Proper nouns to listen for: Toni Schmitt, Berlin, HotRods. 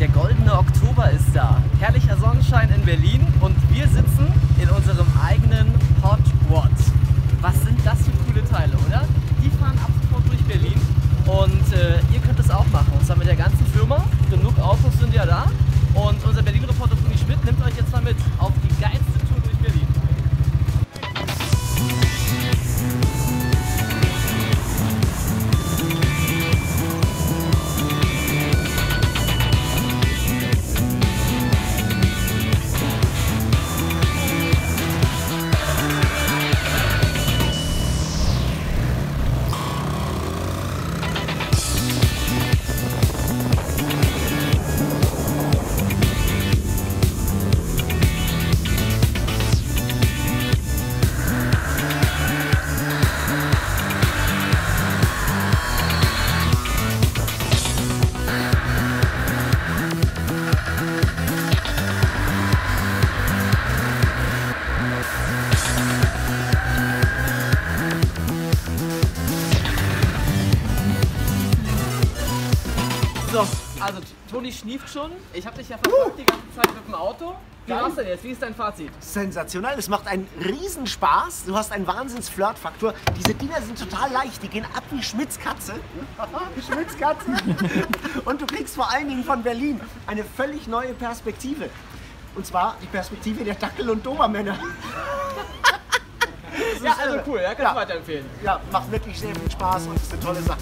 Der goldene Oktober ist da. Herrlicher Sonnenschein in Berlin und wir sitzen in unserem eigenen HotRods. Was sind das für coole Teile, oder? Die fahren ab sofort durch Berlin und ihr könnt das auch machen. Und zwar mit der ganzen Firma. Genug Autos sind ja da. Und unser Berlin-Reporter Toni Schmitt nimmt euch jetzt mal mit auf die geilste Tour durch Berlin. So, also Toni schnieft schon. Ich habe dich ja verfolgt die ganze Zeit mit dem Auto. Wie war's denn jetzt? Wie ist dein Fazit? Sensationell, es macht einen Riesenspaß. Du hast einen Wahnsinns-Flirt-Faktor. Diese Dinger sind total leicht, die gehen ab wie Schmitts Katze. Schmitts Katze. Und du kriegst vor allen Dingen von Berlin eine völlig neue Perspektive. Und zwar die Perspektive der Dackel- und Dobermänner. Das ist also cool, ja? Kannst du weiterempfehlen. Ja, macht wirklich sehr viel Spaß und ist eine tolle Sache.